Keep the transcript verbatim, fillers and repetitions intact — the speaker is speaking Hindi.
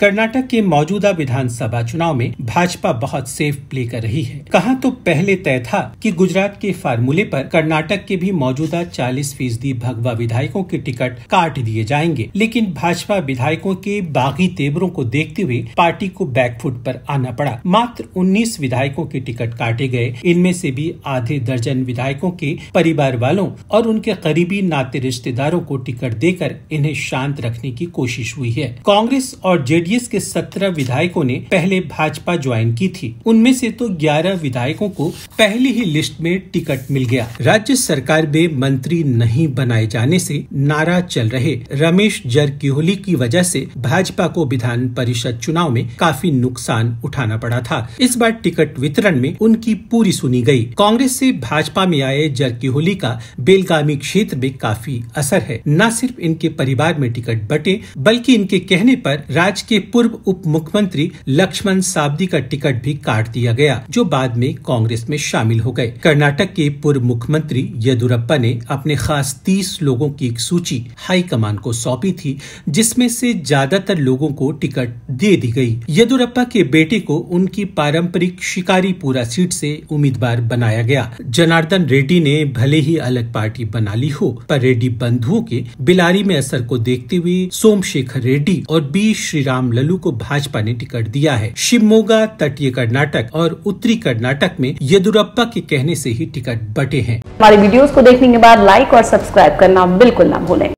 कर्नाटक के मौजूदा विधानसभा चुनाव में भाजपा बहुत सेफ प्ले कर रही है। कहा तो पहले तय था कि गुजरात के फार्मूले पर कर्नाटक के भी मौजूदा चालीस फीसदी भगवा विधायकों के टिकट काट दिए जाएंगे, लेकिन भाजपा विधायकों के बागी तेवरों को देखते हुए पार्टी को बैकफुट पर आना पड़ा। मात्र उन्नीस विधायकों के टिकट काटे गए। इनमें से भी आधे दर्जन विधायकों के परिवार वालों और उनके करीबी नाते रिश्तेदारों को टिकट देकर इन्हें शांत रखने की कोशिश हुई है। कांग्रेस और जेडीयू के सत्रह विधायकों ने पहले भाजपा ज्वाइन की थी। उनमें से तो ग्यारह विधायकों को पहली ही लिस्ट में टिकट मिल गया। राज्य सरकार में मंत्री नहीं बनाए जाने से नाराज चल रहे रमेश जरकिहोली की वजह से भाजपा को विधान परिषद चुनाव में काफी नुकसान उठाना पड़ा था। इस बार टिकट वितरण में उनकी पूरी सुनी गई। कांग्रेस से भाजपा में आए जरकिहोली का बेलगामी क्षेत्र में काफी असर है। न सिर्फ इनके परिवार में टिकट बटे, बल्कि इनके कहने पर राज्य के पूर्व उप मुख्यमंत्री लक्ष्मण साबड़ी का टिकट भी काट दिया गया, जो बाद में कांग्रेस में शामिल हो गए। कर्नाटक के पूर्व मुख्यमंत्री येदुरप्पा ने अपने खास तीस लोगों की एक सूची हाईकमान को सौंपी थी, जिसमें से ज्यादातर लोगों को टिकट दे दी गई। येदुरप्पा के बेटे को उनकी पारंपरिक शिकारीपुरा सीट से उम्मीदवार बनाया गया। जनार्दन रेड्डी ने भले ही अलग पार्टी बना ली हो, पर रेड्डी बंधुओं के बिलारी में असर को देखते हुए सोमशेखर रेड्डी और बी श्री ललू को भाजपा ने टिकट दिया है। शिवमोगा, तटीय कर्नाटक और उत्तरी कर्नाटक में येदुरप्पा के कहने से ही टिकट बटे हैं। हमारे वीडियोस को देखने के बाद लाइक और सब्सक्राइब करना बिल्कुल ना भूलें।